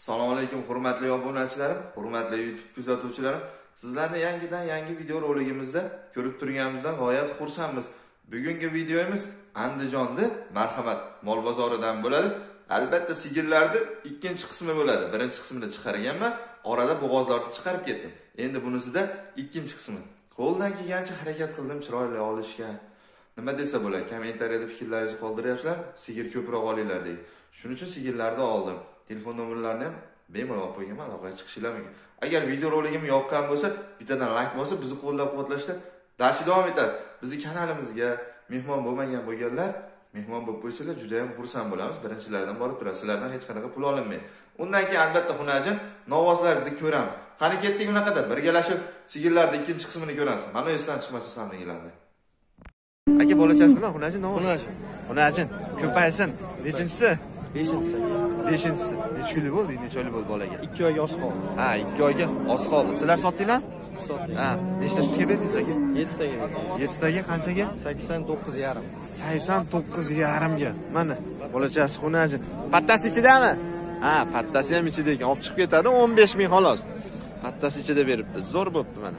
Assalomu alaykum hurmatli obunachilarim, hurmatli YouTube kuzatuvchilarim. Sizlarni yangidan yangi video roligimizda ko'rib turganimizdan g'oyat xursandmiz. Bugungi videomiz Andijonda Marhamat mol bozoridan bo'ladi. Albatta sigirlarning ikkinchi qismi bo'ladi. Birinchi qismini chiqarganman, orada bo'g'ozlarni chiqarib ketdim. Endi bunisida ikkinchi qismi. Qo'ldan kelgancha harakat qildim chiroyli olishga. Nima desa bo'ladi? Kommentariyada fikrlaringizni qoldiryapsizlar. Sigir ko'proq olinglar deng. Shuning uchun sigirlarni oldim. Telefon nomerlarini ham bemalol qo'yganman, aloqaga chiqishinglarmi? Agar video roligimni yoqqan bo'lsa, bittadan like bosib, bizni qo'llab-quvvatlashda dashi davom etasiz. Bizning kanalimizga mehmon bo'lmagan bo'lganlar, mehmon bo'lib qo'ysalar juda ham xursand bo'lamiz. Birinchilardan borib turasizlardan hech qanaqa pul olinmaydi. Undan keyin albatta xunajin novozlarni ko'ramiz. Qani ketdik bunaqada birgalashib sigirlarning ikkinchi qismini ko'ramiz. Mana esdan chiqmasa sandigilarni. Aka bolachasi nima? Xunajin novoz. Xunajin ko'paysin. Nechinchisi? 5-inchisi. Necha kunlik bo'ldi? Necha oylik bo'ldi bolaga? 2 oyga oz qoldi. Ha, 2 oyga oz qoldi. Sizlar sotdinglar? Sotdik. Ha, nechta sutga berdingiz aka? 7 taga. 7 taga qanchaga? 89,5. 89,5 ga. Mana bolachasi xunajin. Pattasi ichidami? Ha, pattasi ham ichida ekan. Olib chiqib ketadi 15,000 xolos. Pattasi ichida beribdi. Zo'r bo'pti mana.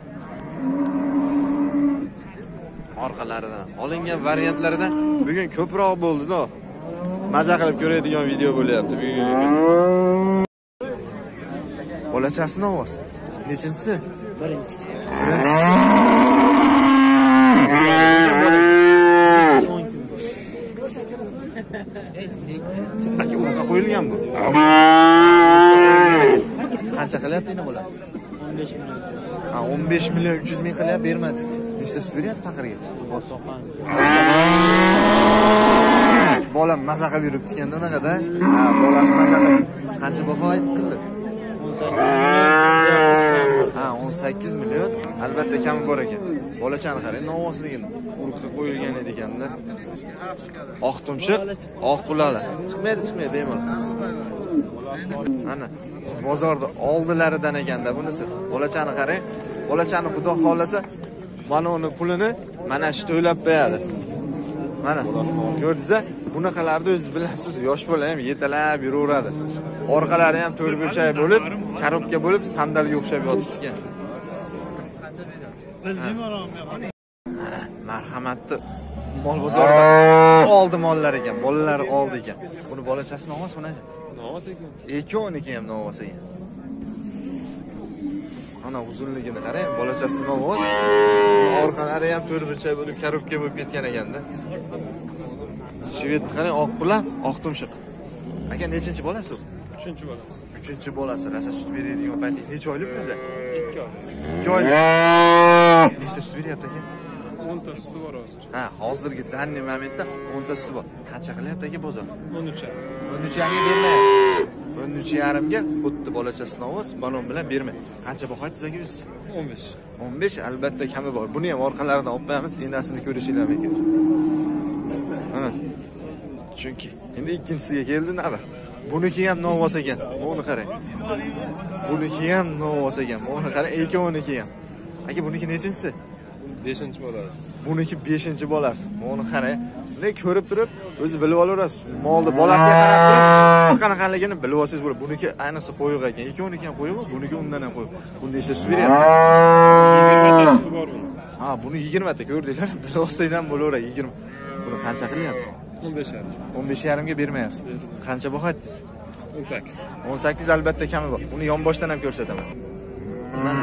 Orqalaridan olingan variantlaridan bugun ko'proq bo'ldi-da. Maza qilib ko'radigan video bo'lyapti bugungi. Bolachasi novoz. Nechinchisi? 1-inchisi. 1-inchisi. Aka unaqa qo'yilgan bu. Qancha qilyapti endi bular? 15 million 300. Ha, 15 million 300 ming qilyapti, bermadi. Nechta sut beryapti paqirga? Bola maza qilib yuribdi-kanda unaqada. Ha, bolasi maza qilib. Qancha baho aytdingiz? 18. Ha, 18 million. Albatta kami bor ekan. Bolachani qarang, novosligini urug'ga qo'yilgan edi-kanda. Oq tumshiq, oq qulali. Chiqmaydi, bemalol. Ana, bozorda oldilaridan ekanda bunisi. Bolachani qarang. Bolachani xudo xolasa mana uni pulini mana shu to'lab beradi. Mana ko'rdingiz-a? Bunaqalarni o'zingiz bilasiz, yosh bola ham yetalab yuraveradi. Orqalari ham to'rtburchak bo'lib, karobka bo'lib, sandalga o'xshab yotibdi-ku. Mana Marhamatni mol bozoridan oldi mollar ekan, bolalari oldi ekan. Buni bolachasi novoz sonaja. Novoz ekan. 2-12 ham novoz ekan. Ana uzunligini qarang, bolachasi novoz. Orqalari ham to'rtburchak bo'lib, karobka bo'lib ketgan ekan-da. Shvet qarang, oq qulam, oq tumshiq. Aka nechinchi bolasi u? 3-chi bolasi. 3-chi bolasi. Rasa sut beradigan paytda necha oylik o'zi? 2 oy. 2 oy. Nechta sut beryapti aka? 10 ta suti bor hozir. Ha, hozirgi danni momentda 10 ta suti bor. Qancha qilyapti aka bozor? 13. 13 ga bermayapti. 13,5 ga xuddi bolachasi novoz, balon bilan bermaydi. Qancha baho aytdingiz aka o'zi? 15. 15 albatta kami bor. Buni ham orqalaridan olib qo'yamiz, enasini ko'rishinglar mumkin. Mana chunki endi ikkinchisiga keldi navbat. Buniki ham novoz ekan. Buni qarang. Buniki ham novoz ekan. Buni qarang, ikkovniki ham. Aka buniki nechinchisi? 5-chi bolasi. Buniki 5-chi bolasi. Buni qarang. Buni ko'rib turib, o'zi bilib olaverasiz. Molni bolasiga qarab turib, qanaqaligini bilib olsangiz bo'ladi. Buniki ayniqsa qo'yuq ekan. Ikkovniki ham qo'yuq, buniki undan ham qo'yuq. Bunda esa suv beryapti. 20 ta bor buni. Ha, buni 20 ta ko'rdinglar, bilib olsangiz ham bo'laveradi 20. Buni qancha qilyapti? 15,5. 15,5 ga bermayapsiz. Qancha baho aytdingiz? 18. 18 albatta kami bor. Uni yon boshdan ham ko'rsataman. Mana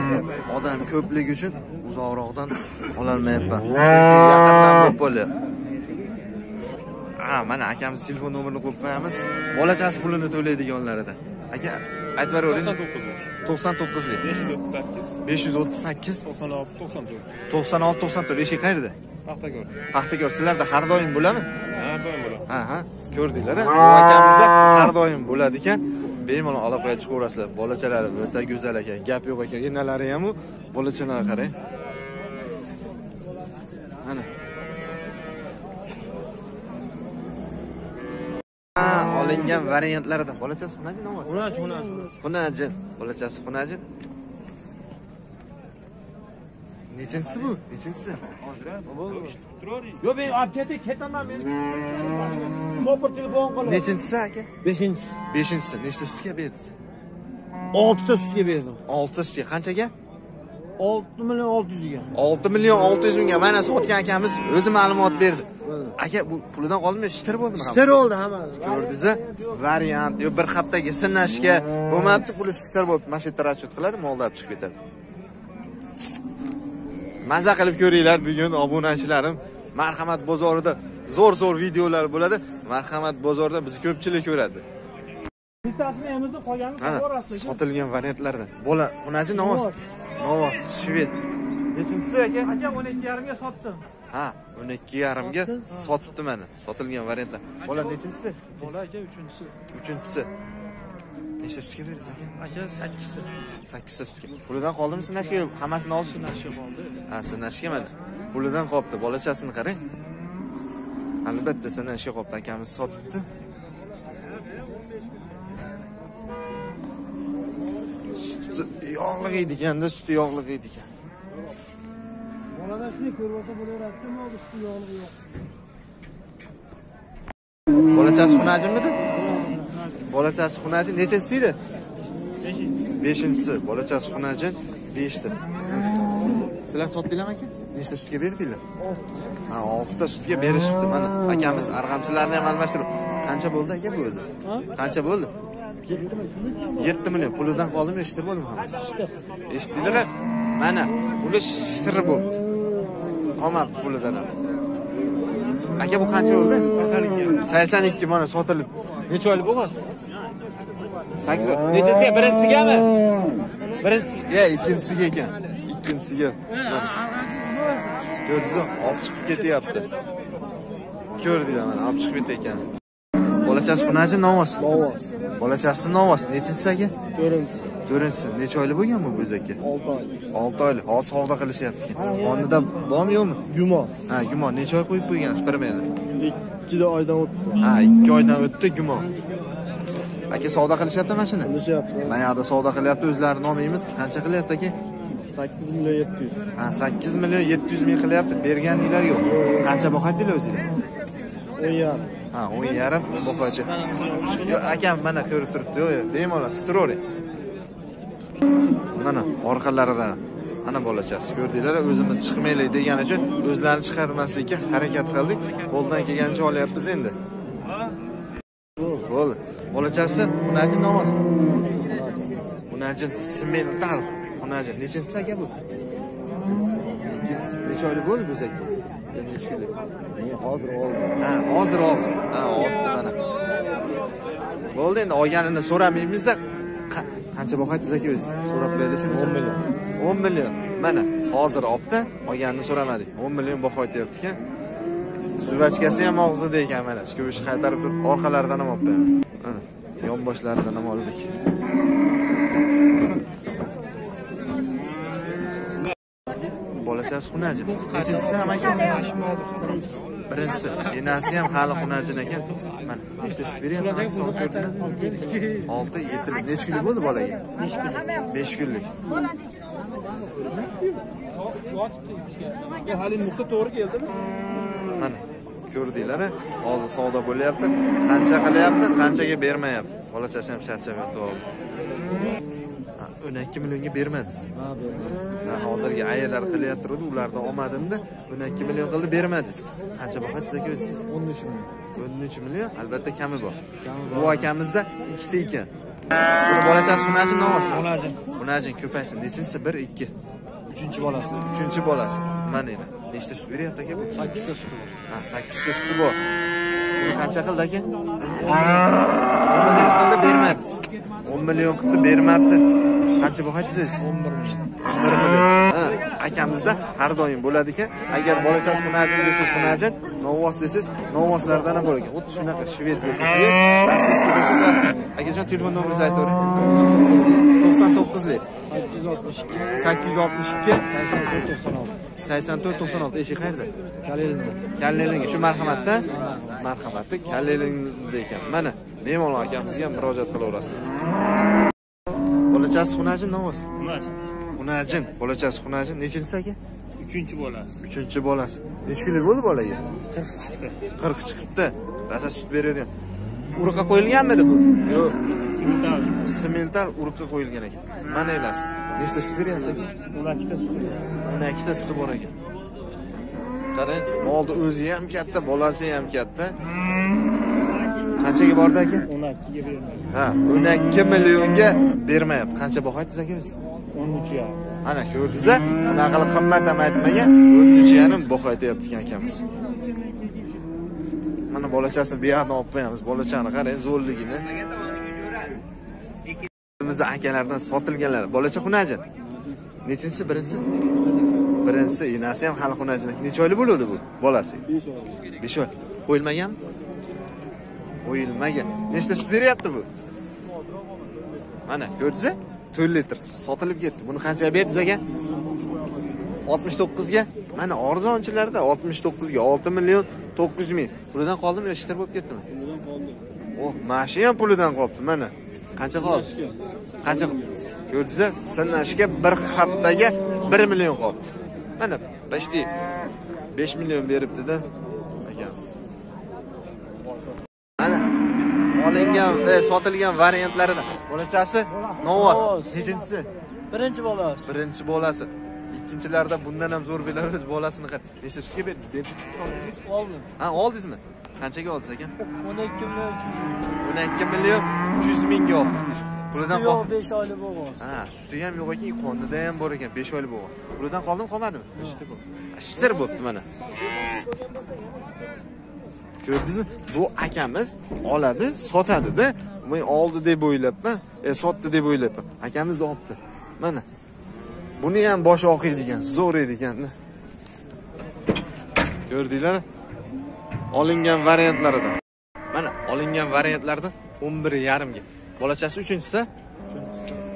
odam ko'pligi uchun uzoqroqdan ola olmayapman. Yaqindan bo'lib qolyapti. Ah, mana akamiz telefon nomerini qo'yib qo'yamiz. Bolachasi pulini to'laydiganlaridan. Aka, aytib beravering. 99 lik. 538. 538. 96-94. Eshik qayerda? Paxtakor. Paxtakor sizlarda har doim bo'ladimi? Har doim bo'ladi. Ha, ko'rdinglar-a? Bu akamizda har doim bo'ladi ekan. Bemalol aloqaga chiqaverasizlar. Bolachalari o'ta go'zal ekan. Gap yo'q ekan. Enalari ham u bolachalari qarang. Mana. Ha, olingan variantlardan bolachasi xunajin novoz. Xunajin. Bolachasi xunajin. Nechinchisi bu? Nechinchisi? Yo, ben apkete ketamam benim. Koper telefon qilib. Nechinchisi aka? 5-inchisi. 5-inchisi. Nechta sutga berdi? 6'ta sütge verdim. 6'ta sütge. Qanchaga? 6 milyon 600 bin. 6 milyon 600 bin. Mana sotgan akamiz o'zi ma'lumot berdi. Aka bu pulidan qolmay shitir bo'ldimi? Shitir oldi hammasi. Ko'rdingiz? Variant yo bir haftaga sinashga bo'lmabdi, puli shitir bo'libdi. Mana shu yerda rachot qiladi, molda chiqib ketadi. Maza qilib ko'ringlar bugun obunachilarim. Marhamat bozorida zo'r videolar bo'ladi. Marhamat bozorida bizni ko'pchilik ko'radi. Bittasini emizib qolganini ko'rasiz. Sotilgan variantlardan. Bola, bunasi novoz. Novoz, shved. Nechingisi aka? Aka 12.5 ga sotdim. Ha, 12.5 ga sotibdi meni. Sotilgan variantlar. Bola nechingisi? Bola aka 3-chi. 3-chisi. Nechta sutga berdingiz aka? Aka 8-si. 8-ta sutga. Pulidan qoldimi sinashga? Hammasini olib sinashga qoldi. Ha, sinashga mana. Pulidan qopdi. Bolachasini qarang. Albatta sinashga qopdi. Akamiz sotibdi. Yog'liq ediganda suti yog'liq edigan. Bolalar shuni ko'rib olsa bo'laveradimi, o'zi suti yog'liq yo'q. Bolachasi xunajimidi? Bolachasi xunajim nechasi edi? 5-inchisi. Bolachasi xunajim 5 ta. Sizlar sotdinglarmi aka? Nechta sutga berdinglar? 6. Ha, 6 ta sutga berishibdi. Mana akamiz arg'amchilarni ham almashtirib. Qancha bo'ldi aka bu o'zi? Qancha bo'ldi? 7 milyon. Pulidan qoldim, eshitib bo'ldim hammasi. Eshitdinglar? Mana puli shitirib bo'libdi. Qolmadi pulidan ham. Aka bu qancha bo'ldi? 82 mana sotilib. Necha oylik bo'lgan? 8 oy. Nechasi? Birinchisigami? Birinchisiga, ikkinchisiga ekan. Ikkinchisiga. Ko'rdingiz, olib chiqib ketyapti. Ko'rdinglar mana, olib chiqib ketayotgan. Bolachasi xunaji novoz. Bolachasi novoz. Nechinchisi aka? 4-inchisi. 4-inchisi. Necha oylik bo'lgan bu bo'z aka? 6 oylik. 6 oylik. Hozir savdo qilishyapti. Qonida bormi yo'qmi? Gumon. Ha, gumon. Necha oy qo'yib qo'ygan? Qirimani. 2 oydan o'tdi. Ha, 2 oydan o'tdi gumon. Aka savdo qilishyapti mana shuni? Qilishyapti. Mana yerda savdo qilyapti, o'zlari nomaymiz. Qancha qilyapti aka? 8 million 700. Ha, 8 million 700 ming qilyapti. Berganinglar yo'q. Qancha boqadinglar o'zinglar? 10.5. Ha, 10.5 boqadi. Akam mana ko'rib turibdi, yo'q, bemalol stroring. Mana orqalaridan ana bolachasi. Ko'rdinglar, o'zimiz chiqmaylik degan uchun o'zlarini chiqarmaslikka harakat qildik. Qo'ldan kelgancha olyapmiz endi. Bo'l. Bolachasi xunaji novoz. Xunaji simmental. Xunaji nechinchisi aka bu? Ikkinchisi. Necha oylik bo'ldi bu aka? Nechkili? Hozir oldim. Ha, hozir oldim. Ha, oldim mana. Bo'ldi endi olganini so'ramaymiz-da. Qancha boqaysiz aka o'zingiz? So'rab berishimiz 10 million. 10 million. Mana hozir olibdi, olganini so'ramadik. 10 million boqayapti-ku. Suvachkasi ham og'zida ekan mana. Shu ish qaytarib turib, orqalaridan ham olibdi. Mana yonboshlaridan ham oldik. Bolachasi xunajim. Nechisi ham aka? Birinchisi. Enasi ham hali xunajin ekan. Mana nechta sut beryapman? 6, 7. Necha kunlik bo'ldi bolaga? 5 kunlik. Hali nuqta to'g'ri keldimi? Mana ko'rdinglar, hozir savdo bo'lyapti. Qancha qilyapti, qanchaga bermayapti. Bolachasi ham charchab yotib oldi. 12 millionga bermadingiz. Ha, bermadim. Hozirgi ayollar qilyapti-ku, ulardan olmadim-da, 12 million qildi, bermadingiz. Qancha boqasiz aka o'zingiz? 13 million. 13 million, albatta kami bor. Bu akamizda 2 ta ekan. Bolachasi xunaj novoz. Xunajin. Xunajin ko'paysin. Nechinchisi? 1, 2. 3-chi bolasi. 3-chi bolasi. Mana endi. Nechta sut beryapti aka bu? 8 ta sut bor. Ha, 8 ta sut bor. Qancha qildi aka? 10 million qildi, bermadingiz. 10 million qildi, bermabdi. Qancha boqaysiz? 11 million. Ha, akamizda har doim bo'ladi ekan. Agar bolachasi xunajin desiz, xunajin, novoz desiz, novozlardan ham bo'lar ekan. Xuddi shunaqa shved desiz, rossiy desiz, rossiy. Akajon telefon nomeringizni aytavering. 99 862 84 96. Eshik qayerda? Kallelinda. Kallelinga shu marhamatda. Marhamatda Kallelinda ekan. Mana bemalol akamizga murojaat qilaverasizlar. Bolachasi xunajin novoz. Xunajin. Bolachasi xunajin nechinchisi aka? 3-chi bolasi. 3-chi bolasi. Necha kunlik bo'ldi bolaga? 40 chiqibdi. Rosa sut beradigan. urukka koyulganmidi bu? Yo'q. Simmental. Simmental urukka koyulgan ekan. Mana elasi. Nechta suti bor endi? 12ta suti. 12ta suti bor ekan. Qarang, molni o'zi ham katta, bolasi ham katta. Qanchaga bordi aka? 12 ga bermaydi. Ha, 12 millionga bermayapti. Qancha baho aytasiz aka o'zi? 13,5. Ana ko'rdingiz-a? Naqal qimmat ham aytmagan, 13,5 baho aytayapti akamiz. Mana bolachasini bu yerdan olib qo'yamiz. Bolachani qarang, zo'rligini. Biz akalardan sotilganlar. Bolacha xunajin. Nechinchisi? Birinchisi? Birinchisi. Inasi ham hali xunajin. Necha oylik bo'ladi bu bolasi? 5 oylik. 5 oylik. Qo'yilmagan? Qo'yilmagan. Nechta sut beryapti bu? Mana ko'rdingiz-a? 4 litr sotilib ketdi. Buni qanchaga berdiz aka? 69 ga. Mana arzonchilarda 69 ga 6 million 900 ming. Pulidan qoldimi yoki shtir bo'lib ketdimi? Pulidan qoldi. Oh, mashina ham pulidan qolibdi. Mana qancha qoldi? Qancha? Ko'rdingiz-a? Sinashga bir haftaga 1 million qolibdi. Mana bashdi 5 million beribdi-da akamiz. Mana olingan, sotilgan variantlaridan. Bolachasi novoz. Nechinchisi? Birinchi bolasi. Birinchi bolasi. İkincilarda bundan hem zor bilen öz bolasını kar. Neşe sütü verdiniz, demiştiniz aldınız. Aldım. Ha, aldınız mı? Kaçakı aldınız eken? 12 milyon 300 bin aldım. Buradan kaldım. 5 aylık boğaz. Ha, sütü hem yok eken, konduda hem bor eken, 5 aylık boğaz. Buradan kaldım, kalmadı mı? İşte bu. İşte bu, bana. Gördünüz mü? Bu akamiz aladı, satadı da. Aldı diye boylatma, sattı diye boylatma. Akamiz aldı. Bana. Buni ham boshi o'qiydigan, zo'r edigan-da. Ko'rdinglar? Olingan variantlaridan. Mana olingan variantlardan 11,5 ga. Bolachasi 3-chisi? 3-chisi.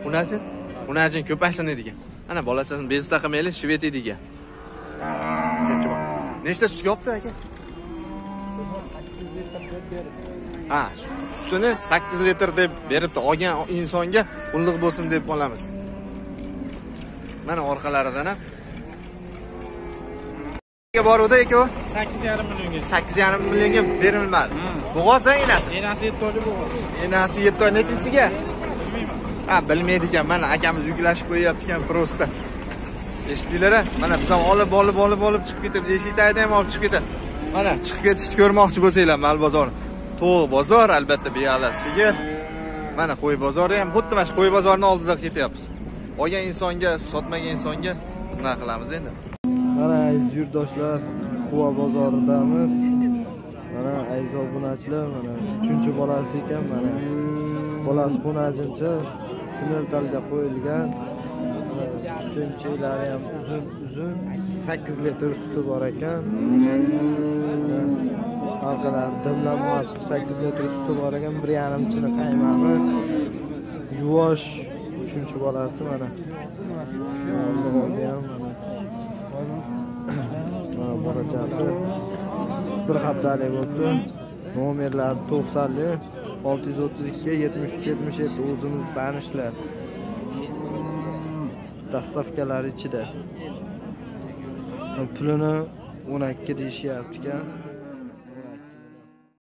Bunajin? Bunajin ko'pashin edigan. Mana bolachasini bezita qilmaylik, shvet edigan. 3-chi bor. Nechta sut yopdi aka? 8 litr berdi. Ha, sutini 8 litr deb beribdi. Olgan insonga qulluq bo'lsin deb olamiz. Mana orqalaridan ham. Nega boruvdi aka u? 8,5 millionga. 8,5 millionga berilmadi. Bo'g'ozdan enasi. Enasi 7 oylik bo'g'oz. Enasi 7 oy nechisiga? Bilmayman. Ha, bilmaydi ekan. Mana akamiz yuklashib qo'yapti ekan prosta. Eshitdinglar-a? Mana biz ham olib chiqib ketib, eshitaydi ham olib chiqib ketadi. Mana chiqib ketishni ko'rmoqchi bo'lsanglar, mal bozori. To'q bozor albatta bu yerlar sigir. Mana qo'y bozori ham xuddi mana shu qo'y bozorining oldida ketyapmiz. Olgan insonga, sotmagan insonga nima qilamiz endi? Mana aziz yurtdoshlar, Quva bozoridamiz. Mana aziz obunachilar, mana 3-chi bolasi ekan, mana bolasi qonajincha, simmentalga qo'yilgan. Chunchilari ham uzun, 8 litr suti bor ekan. Orqalar dimlanmoq 8 litr suti bor ekan, 1,5 chini qaymog'i. Yuvosh 3-chi bolasi mana. Mana bolachasi 1 haftalik bo'ldi. Nomerlar 90 632 73 77 o'zimiz tanishlar. Dastavkalar ichida. Pulini 12 deyishyapti ekan.